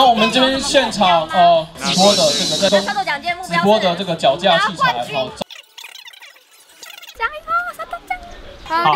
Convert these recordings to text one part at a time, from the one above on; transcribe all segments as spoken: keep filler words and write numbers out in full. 那我们这边现场呃直播的这个在中直播的这个脚架器材好。好，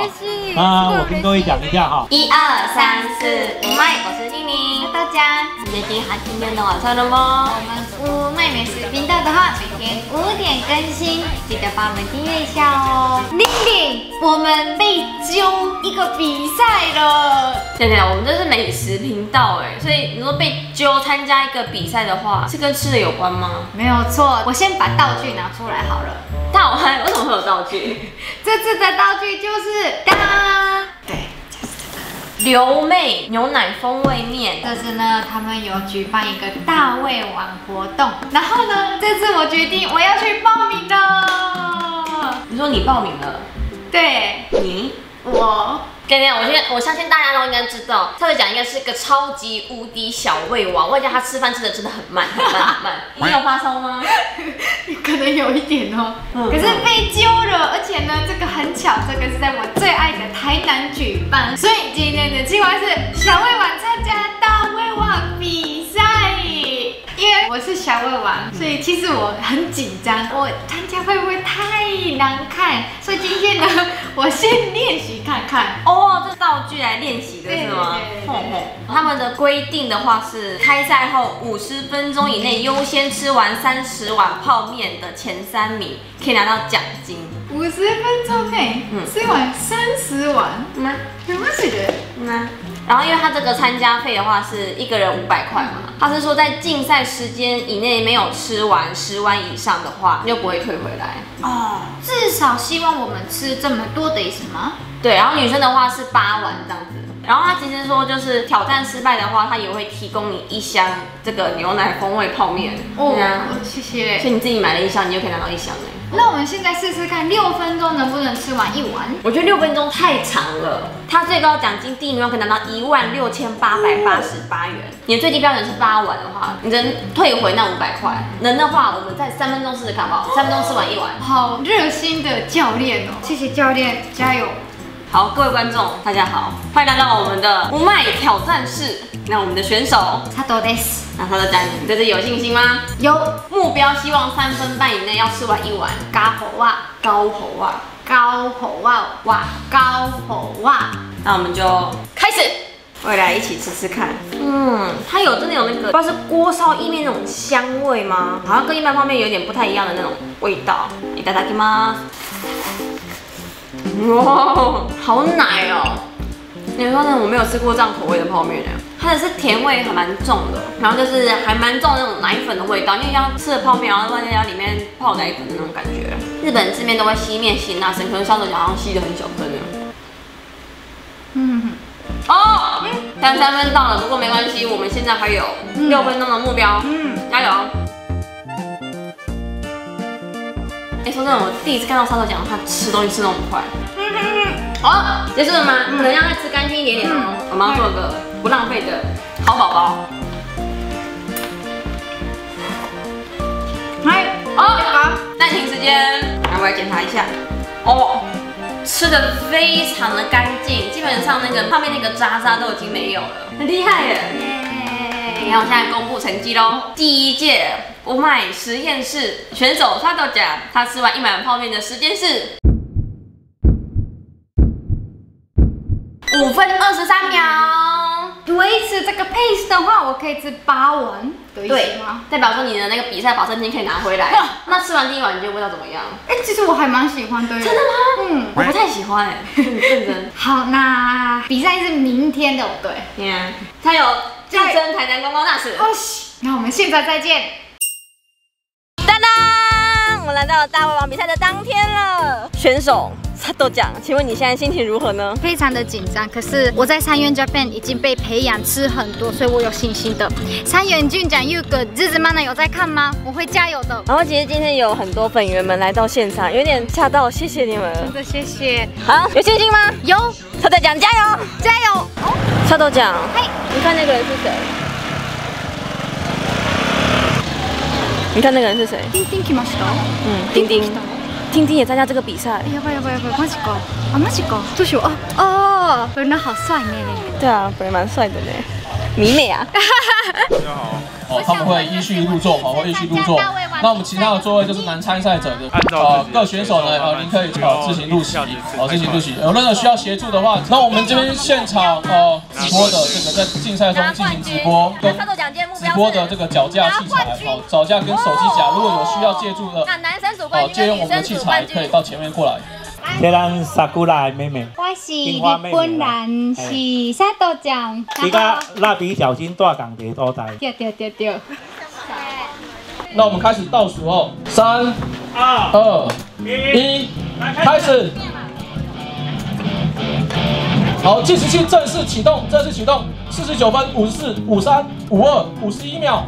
啊，我跟各位讲一下哈。一二三四五，麦，我是宁宁，大家。今天还今天的晚上了吗？我们五麦美食频道的话，每天五点更新，记得帮我们订阅一下哦。宁宁，我们被揪一个比赛了。对对，我们这是美食频道哎，所以你说被揪参加一个比赛的话，是跟吃的有关吗？没有错，我先把道具拿出来好了。 道具为什么会有道具？这次的道具就是当，对，流妹牛奶风味面。这次呢，他们有举办一个大胃王活动，然后呢，这次我决定我要去报名了。你说你报名了？对，你我。 对对，我先我相信大家都应该知道，他的讲应该是个超级无敌小胃王，外加他吃饭吃的真的很慢很慢很慢。你有发烧吗？可能有一点哦。嗯、可是被揪了，而且呢，这个很巧，这个是在我最爱的台南举办，所以今天的计划是小胃王参加大胃王比赛。因为我是小胃王，所以其实我很紧张，我参加会不会太难看？所以今天呢，我先练习看看。 哦，这道具来练习的是吗？他们的规定的话是，开赛后五十分钟以内优先吃完三十碗泡面的前三名可以拿到奖金。五十分钟内吃完三十碗，那有没有觉得？那然后因为他这个参加费的话是一个人五百块嘛，他是说在竞赛时间以内没有吃完十碗以上的话，就不会退回来。哦，至少希望我们吃这么多的意思吗？ 对，然后女生的话是八碗这样子，然后他其实说就是挑战失败的话，他也会提供你一箱这个牛奶风味泡面。哦，谢谢。所以你自己买了一箱，你就可以拿到一箱哎。那我们现在试试看，六分钟能不能吃完一碗？我觉得六分钟太长了。他最高奖金第一名可以拿到一万六千八百八十八元，你的最低标准是八碗的话，你能退回那五百块。能的话，我们在三分钟试试看吧，三分钟吃完一碗。好热心的教练哦，谢谢教练，加油！ 好，各位观众，大家好，欢迎来到我们的无麦挑战室。那我们的选手差不多です。那他的奖品，你对自己有信心吗？有。目标希望三分半以内要吃完一碗。高吼哇，高吼哇，高吼哇哇，高吼哇。那我们就开始，我也来一起吃吃看。嗯，它有真的有那个，不知道是锅烧意面那种香味吗？好像跟一般泡面有点不太一样的那种味道。いただきます。 哇，好奶哦！你说呢？我没有吃过这样口味的泡面呢，它的是甜味还蛮重的，然后就是还蛮重的那种奶粉的味道，因为要吃的泡面，然后外加里面泡奶粉的那种感觉。日本吃面都会吸面吸那深，可是烧酒好像吸的很小分呢。嗯，哦，但三分到了，不过没关系，我们现在还有六分钟的目标，嗯，加油！ 哎、欸，说真的，我第一次看到沙豆酱，他吃东西吃那么快。嗯嗯嗯。好，结束了吗？可能让它吃干净一点点哦。嗯、我们要做个不浪费的好宝宝。来、嗯，哦，暂停时间，来，我来检查一下。哦，吃的非常的干净，基本上那个泡面那个渣渣都已经没有了，很厉害耶！耶！然后我现在公布成绩喽，第一届。 无麦实验室选手沙豆酱，他吃完一碗泡面的时间是五分二十三秒。维持这个 pace 的话，我可以吃八碗。对，代表说你的那个比赛保证金可以拿回来。那吃完第一碗，你觉得味道怎么样？哎、欸，其实我还蛮喜欢的。真的吗？嗯，我不太喜欢哎、欸。认真。好，那比赛是明天的，对。对啊。他有竞争台南观光大使。哦西。那我们现在再见。 我们来到大胃王比赛的当天了，选手沙豆酱，请问你现在心情如何呢？非常的紧张，可是我在三元 Japan 已经被培养吃很多，所以我有信心的。三元俊奖又个日子妈呢有在看吗？我会加油的。然后其实今天有很多粉员们来到现场，有点吓到，谢谢你们，真的谢谢。好，有信心吗？有，沙豆酱加油，加油！哦，沙豆酱，嘿，你看那个人是谁？ 你看那个人是谁？丁丁来ました。嗯，丁丁，丁丁也参加这个比赛。やばいやばいやばい，マジか。啊，マジか。どうしよう。啊，哦，本人好帅呢。对啊，本人蛮帅的呢。迷妹啊。大家好。他们会依序入座哈，会依序入座。那我们其他的座位就是男参赛者的，呃，各选手呢，呃，您可以呃自行入席，哦，自行入席。有任何需要协助的话，那我们这边现场呃直播的这个在竞赛中进行直播，跟直播的这个脚架器材，哦，脚架跟手机架，如果有需要借助的，哦，借用我们的器材可以到前面过来。 这咱萨古拉的妹妹，我是日本人，是沙都酱。你甲蜡笔小新大港的所在。对对对对。那我们开始倒数哦，三、二、一，开始。好，计时器正式启动，正式启动，四十九分、五十四、五三、五二、五十一秒。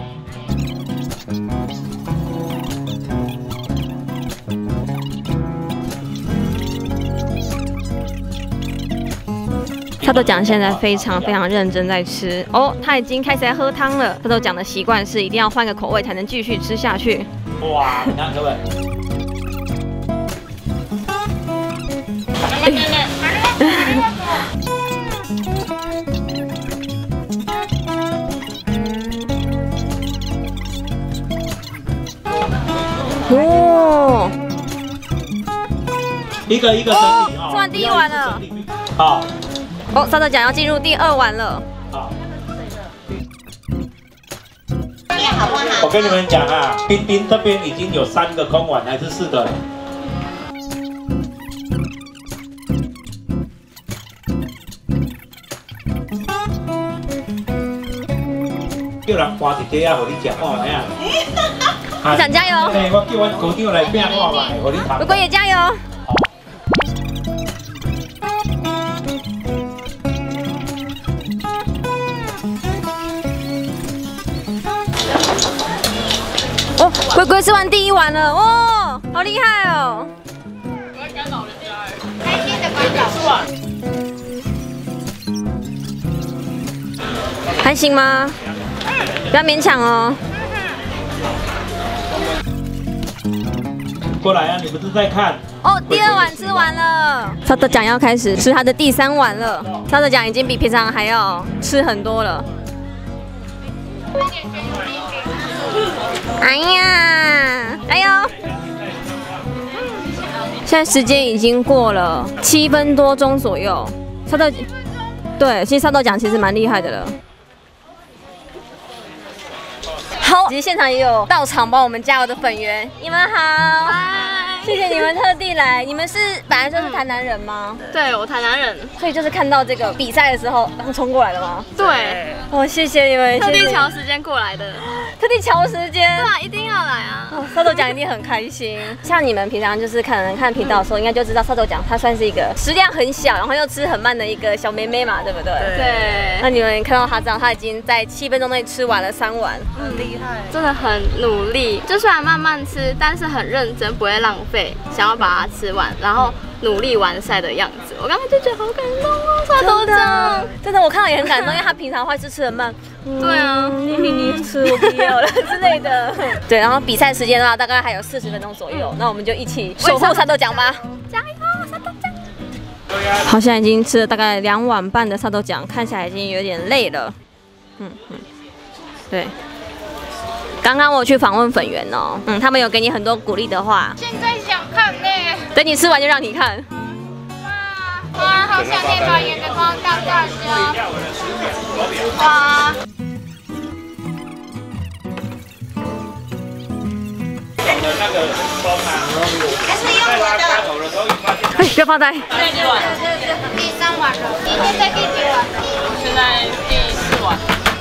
沙豆酱现在非常非常认真在吃哦，他已经开始在喝汤了。沙豆酱的习惯是一定要换个口味才能继续吃下去。哇，你看各位，哦，一个一个整理啊，吃完第一碗了，好。 哦，沙豆酱要进入第二碗了。好，好不好？我跟你们讲啊，冰冰这边已经有三个空碗，还是四个了。叫人刮一个啊，给你吃看下。你想加油？哎，我叫我姑娘来拼看卖，给你看。如果也加油。 龟龟吃完第一碗了，哦，好厉害哦！不要干扰人家哎，开心的关掉。吃完还行吗？不要勉强哦。过来啊，你不是在看？哦，第二碗吃完了，沙豆酱要开始吃他的第三碗了。沙豆酱已经比平常还要吃很多了。 哎呀，加油！现在时间已经过了七分多钟左右。沙豆，对，其实沙豆酱其实蛮厉害的了。好，其实现场也有到场帮我们加油的粉员，你们好， Hi. 谢谢你们特地来。你们是本来就是台南人吗？嗯、对，我台南人，所以就是看到这个比赛的时候，然后冲过来的吗？对。哦，谢谢你们，特地调时间过来的。 特地瞧时间，对啊，一定要来啊！哦、沙豆酱一定很开心。像你们平常就是可能看频道的时候，应该就知道沙豆酱它算是一个食量很小，然后又吃很慢的一个小妹妹嘛，对不对？对。那你们看到她这样，她已经在七分钟内吃完了三碗，很厉害，真的很努力。就虽然慢慢吃，但是很认真，不会浪费，想要把它吃完，然后努力完赛的样子。我刚刚就觉得好感动哦，沙豆酱，真的我看到也很感动，因为她平常话是吃很慢。 对啊，你你你吃我不要了之类的。对，然后比赛时间的话，大概还有四十分钟左右，那我们就一起守护沙豆酱吧！加油，沙豆酱！好像已经吃了大概两碗半的沙豆酱，看起来已经有点累了。嗯嗯，对。刚刚我去访问粉员哦，嗯，他们有给你很多鼓励的话。现在想看呢，等你吃完就让你看。哇哇，好想念团圆的光到大家。哇。 哎，不要发呆。第三碗了，今天在第几碗？现在第四碗。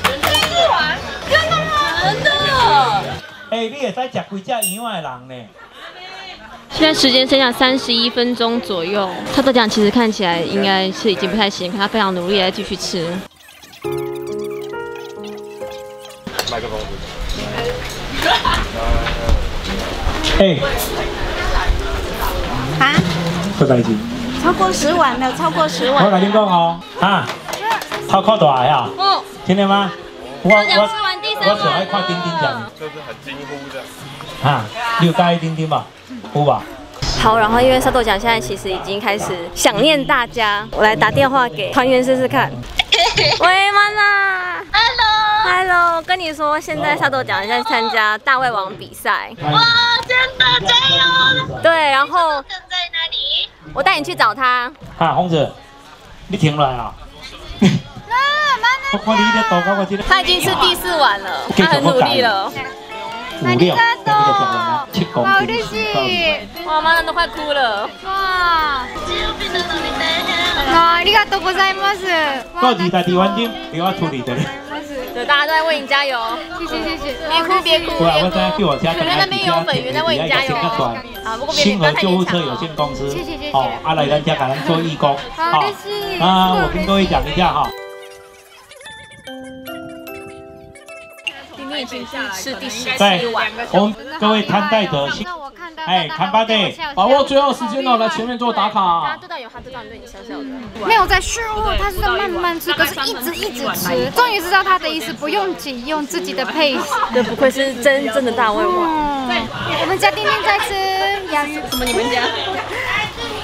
第四碗？真的吗？真的。哎，你也在吃几只羊的人呢？现在时间剩下三十一分钟左右。沙豆酱其实看起来应该是已经不太行，可他非常努力在继续吃。麦克风。 哎，啊，不担心，超过十碗了，超过十碗。我跟你讲哦，啊，超过多少呀？哦，听见吗？我我我只爱看丁丁讲，这是很惊呼的。啊，你有带丁丁吧？有吧？好，然后因为沙豆酱现在其实已经开始想念大家，我来打电话给团员试试看。喂，妈妈。Hello。Hello， 跟你说，现在沙豆酱在参加大胃王比赛。哇，真的加油！对，然后。在哪里？我带你去找他。哈，红子，你停了啊！ 他已经是第四碗了，他很努力了。努力，好厉害！哇，妈妈都快哭了。哇！啊，ありがとうございます。到底在台湾的，给我处理的。对，大家都在为你加油。谢谢谢谢，别哭别哭别哭。可能那边有粉圆在为你加油。啊，不过别不要太紧张了。谢谢谢谢。好，阿来咱家给咱做义工。好，啊，我跟各位讲一下哈。 是第十一碗。我们各位看待的，哎，看吧的，把握最后时间了，来前面做打卡。大家都到有哈，都到对你小小的。没有在炫富，他是在慢慢吃，可是一直一直吃。终于知道他的意思，不用急，用自己的配。这不愧是真正的大胃王。我们家丁丁在吃洋芋。什么？你们家？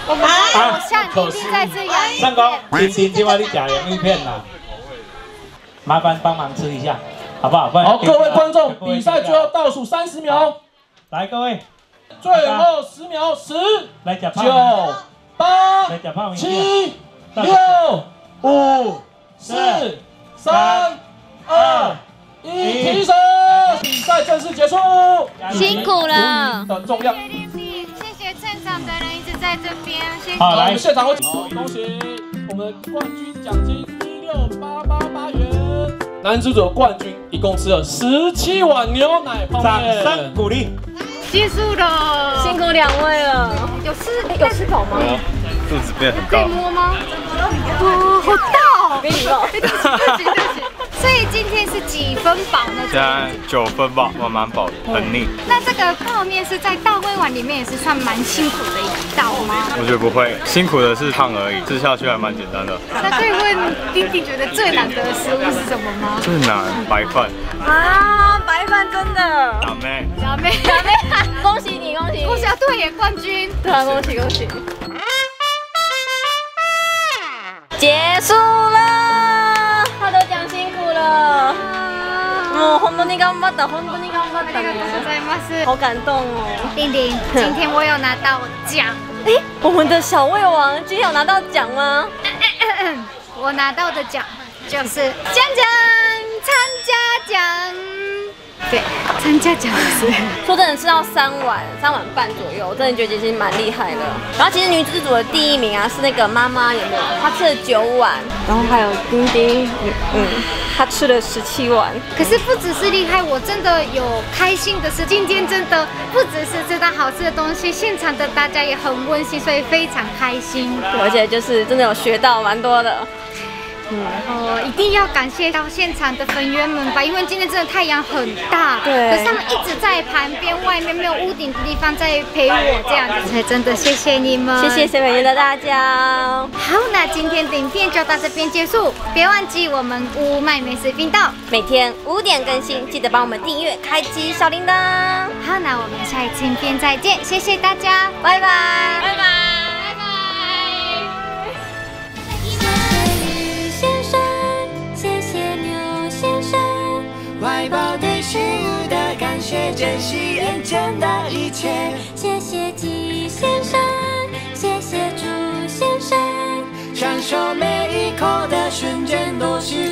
我们我下丁丁在吃洋芋。三哥，今天今晚你吃洋芋片啦，麻烦帮忙吃一下。 好不好？好，各位观众，比赛最后倒数三十秒，来各位，最后十秒，十、九、八、七、六、五、四、三、二、一，提手！比赛正式结束，辛苦了。很重要。谢谢现场的人一直在这边，谢谢。好，来现场，恭喜我们冠军奖金一六八八八元。 男主角冠军一共吃了十七碗牛奶泡面，掌声鼓励，结束了，辛苦两位了。有吃有吃饱吗？肚子变很大，可以摸吗？哇，好大哦！给你抱，对不起对不起。所以今天是几分饱呢？现在九分饱，蛮蛮饱的，很腻。那这个泡面是在大胃王里面也是算蛮辛苦的一道吗？我觉得不会，辛苦的是烫而已，吃下去还蛮简单的。那可以问丁丁觉得最难得的食物是什么吗？ 最难白饭啊！白饭真的，小妹，小妹，小妹，恭喜你，恭喜你，恭喜啊！对耶，冠军，对啊，恭喜恭喜！结束了，他都讲辛苦了，もう本当に頑張った、本当に頑張ったね。好感动哦，丁丁，今天我有拿到奖。哎，我们的小胃王今天有拿到奖吗？我拿到的奖就是江江。 参加奖，对，参加奖是说真的吃到三碗、三碗半左右，我真的觉得其实蛮厉害的。然后其实女子组的第一名啊是那个妈妈，有没有？她吃了九碗，然后还有丁丁，嗯，她吃了十七碗。可是不只是厉害，我真的有开心的是，今天真的不只是吃到好吃的东西，现场的大家也很温馨，所以非常开心。而且就是真的有学到蛮多的。 嗯、哦，一定要感谢到现场的粉员们吧，因为今天真的太阳很大，对，可是他们一直在旁边外面没有屋顶的地方在陪我，这样子才真的谢谢你们，谢谢粉员的大家。好，那今天的影片就到这边结束，别忘记我们呜呜卖美食频道每天五点更新，记得帮我们订阅、开启小铃铛。好，那我们下一次影片再见，谢谢大家，拜拜，拜拜。 怀抱对食物的感觉，珍惜眼前的一切。谢谢季先生，谢谢朱先生，享受每一口的瞬间，多希